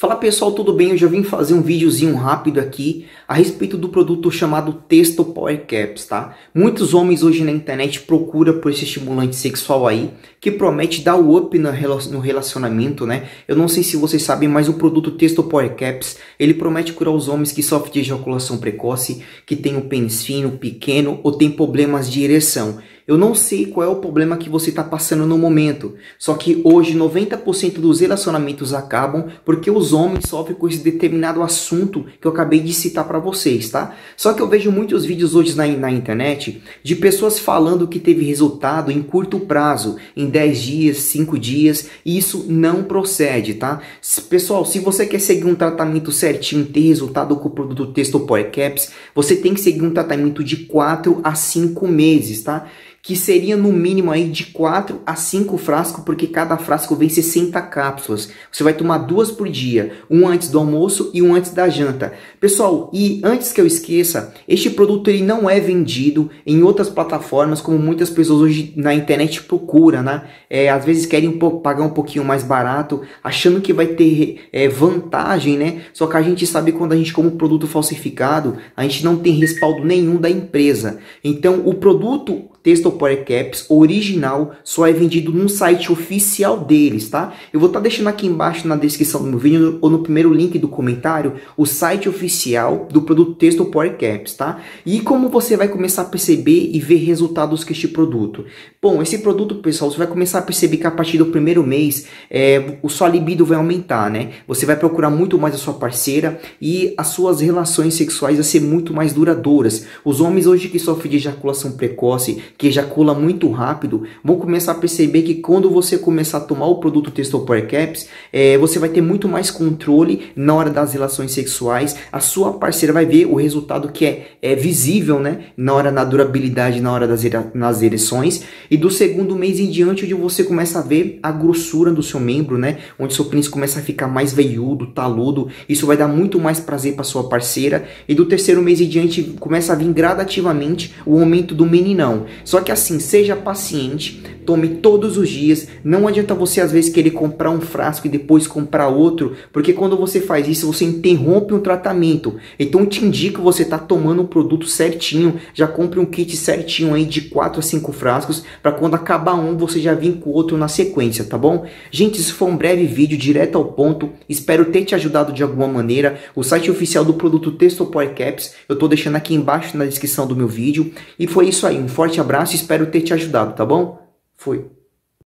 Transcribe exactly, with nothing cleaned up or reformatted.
Fala pessoal, tudo bem? Eu já vim fazer um videozinho rápido aqui a respeito do produto chamado Testo Power Caps, tá? Muitos homens hoje na internet procuram por esse estimulante sexual aí, que promete dar o up no relacionamento, né? Eu não sei se vocês sabem, mas o produto Testo Power Caps, ele promete curar os homens que sofrem de ejaculação precoce, que tem o pênis fino, pequeno ou tem problemas de ereção. Eu não sei qual é o problema que você está passando no momento, só que hoje noventa por cento dos relacionamentos acabam porque os homens sofrem com esse determinado assunto que eu acabei de citar para vocês, tá? Só que eu vejo muitos vídeos hoje na, na internet de pessoas falando que teve resultado em curto prazo, em dez dias, cinco dias, e isso não procede, tá? Pessoal, se você quer seguir um tratamento certinho, ter resultado com o produto Testo Power Caps, você tem que seguir um tratamento de quatro a cinco meses, tá? Que seria no mínimo aí de quatro a cinco frascos, porque cada frasco vem sessenta cápsulas. Você vai tomar duas por dia, um antes do almoço e um antes da janta. Pessoal, e antes que eu esqueça, este produto ele não é vendido em outras plataformas, como muitas pessoas hoje na internet procuram, né? É, às vezes querem um pouco, pagar um pouquinho mais barato, achando que vai ter é, vantagem, né? Só que a gente sabe quando a gente compra um produto falsificado, a gente não tem respaldo nenhum da empresa. Então, o produto Testo Power Caps original só é vendido num site oficial deles, tá? Eu vou estar tá deixando aqui embaixo na descrição do meu vídeo ou no primeiro link do comentário o site oficial do produto Testo Power Caps, tá? E como você vai começar a perceber e ver resultados com este produto? Bom, esse produto, pessoal, você vai começar a perceber que a partir do primeiro mês é, o sua libido vai aumentar, né? Você vai procurar muito mais a sua parceira e as suas relações sexuais vão ser muito mais duradouras. Os homens hoje que sofrem de ejaculação precoce, que ejacula muito rápido, vão começar a perceber que quando você começar a tomar o produto Testo Power Caps, é, você vai ter muito mais controle na hora das relações sexuais, a sua parceira vai ver o resultado que é, é visível, né, na hora da durabilidade, na hora das nas ereções, e do segundo mês em diante, onde você começa a ver a grossura do seu membro, né, onde seu pênis começa a ficar mais veiudo, taludo, isso vai dar muito mais prazer para sua parceira, e do terceiro mês em diante, começa a vir gradativamente o aumento do meninão. Só que assim, seja paciente, tome todos os dias, não adianta você às vezes querer comprar um frasco e depois comprar outro, porque quando você faz isso, você interrompe um tratamento. Então eu te indico, você tá tomando o produto certinho, já compre um kit certinho aí de quatro a cinco frascos, para quando acabar um, você já vir com o outro na sequência, tá bom? Gente, isso foi um breve vídeo, direto ao ponto, espero ter te ajudado de alguma maneira. O site oficial do produto Testo Power Caps, eu tô deixando aqui embaixo na descrição do meu vídio, e foi isso aí, um forte abraço. Abraço, espero ter te ajudado, tá bom? Fui.